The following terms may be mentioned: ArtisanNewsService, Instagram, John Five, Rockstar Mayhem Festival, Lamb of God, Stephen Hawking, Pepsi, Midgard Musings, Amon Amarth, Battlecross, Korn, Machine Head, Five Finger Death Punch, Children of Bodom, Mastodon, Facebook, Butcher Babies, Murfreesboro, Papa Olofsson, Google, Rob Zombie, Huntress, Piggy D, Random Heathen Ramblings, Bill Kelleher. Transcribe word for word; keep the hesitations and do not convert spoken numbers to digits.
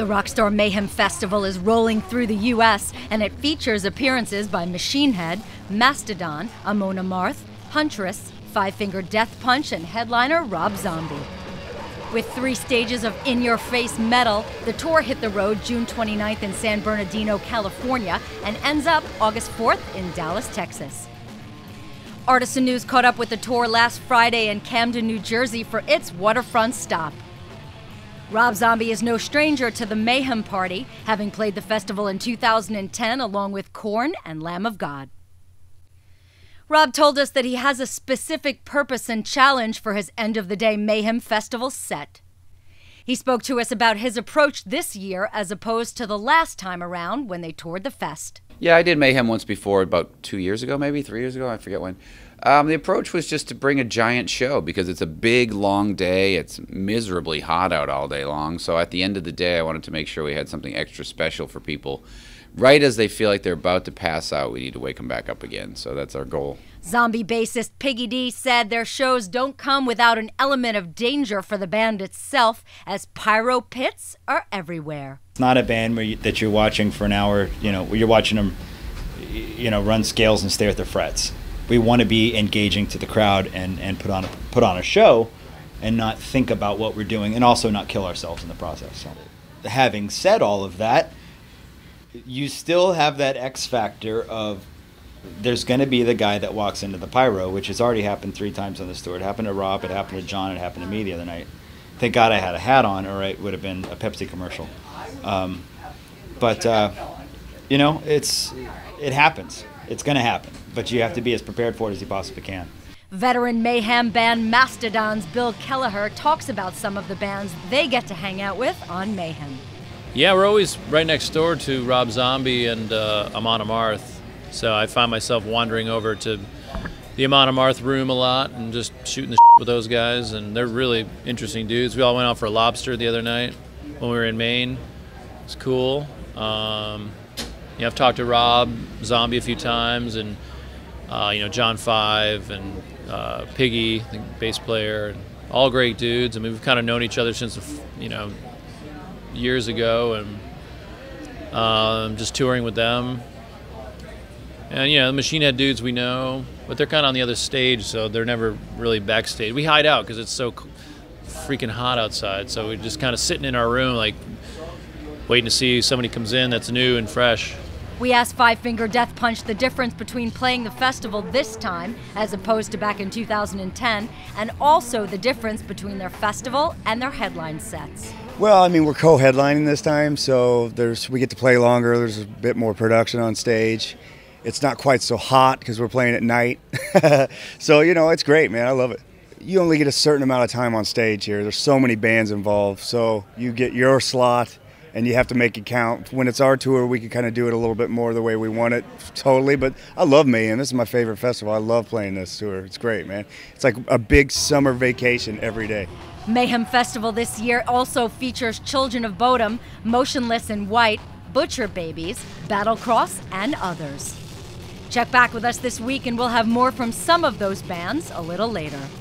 The Rockstar Mayhem Festival is rolling through the U S, and it features appearances by Machine Head, Mastodon, Amon Amarth, Huntress, Five Finger Death Punch, and headliner Rob Zombie. With three stages of in-your-face metal, the tour hit the road June twenty-ninth in San Bernardino, California, and ends up August fourth in Dallas, Texas. Artisan News caught up with the tour last Friday in Camden, New Jersey for its waterfront stop. Rob Zombie is no stranger to the Mayhem Party, having played the festival in two thousand ten along with Korn and Lamb of God. Rob told us that he has a specific purpose and challenge for his end-of-the-day Mayhem Festival set. He spoke to us about his approach this year as opposed to the last time around when they toured the fest. Yeah, I did Mayhem once before, about two years ago, maybe three years ago, I forget when. Um, the approach was just to bring a giant show because it's a big, long day. It's miserably hot out all day long. So at the end of the day, I wanted to make sure we had something extra special for people. Right as they feel like they're about to pass out, we need to wake them back up again. So that's our goal. Zombie bassist Piggy D said their shows don't come without an element of danger for the band itself, as pyro pits are everywhere. It's not a band where you, that you're watching for an hour, you know, where you're watching them, you know, run scales and stare at their frets. We want to be engaging to the crowd and, and put on a, put on a show and not think about what we're doing and also not kill ourselves in the process. So, having said all of that, you still have that X factor of there's going to be the guy that walks into the pyro, which has already happened three times on this tour. It happened to Rob, it happened to John, it happened to me the other night. Thank God I had a hat on or it would have been a Pepsi commercial. Um, but, uh, you know, it's it happens. It's going to happen. But you have to be as prepared for it as you possibly can. Veteran Mayhem band Mastodon's Bill Kelleher talks about some of the bands they get to hang out with on Mayhem. Yeah, we're always right next door to Rob Zombie and uh, Amon Amarth, so I find myself wandering over to the Amon Amarth room a lot and just shooting the shit with those guys, and they're really interesting dudes. We all went out for a lobster the other night when we were in Maine. It's cool. Um, you know, I've talked to Rob Zombie a few times, and Uh, you know, John Five and uh, Piggy, the bass player, and all great dudes. I mean, we've kind of known each other since, you know, years ago, and um, just touring with them. And, you know, the Machine Head dudes we know, but they're kind of on the other stage, so they're never really backstage. We hide out because it's so freaking hot outside, so we're just kind of sitting in our room, like, waiting to see somebody comes in that's new and fresh. We asked Five Finger Death Punch the difference between playing the festival this time, as opposed to back in two thousand ten, and also the difference between their festival and their headline sets. Well, I mean, we're co-headlining this time, so there's we get to play longer, there's a bit more production on stage. It's not quite so hot because we're playing at night. So, you know, it's great, man, I love it. You only get a certain amount of time on stage here. There's so many bands involved, so you get your slot, and you have to make it count. When it's our tour, we can kind of do it a little bit more the way we want it, totally. But I love Mayhem. This is my favorite festival. I love playing this tour. It's great, man. It's like a big summer vacation every day. Mayhem Festival this year also features Children of Bodom, Motionless in White, Butcher Babies, Battlecross, and others. Check back with us this week, and we'll have more from some of those bands a little later.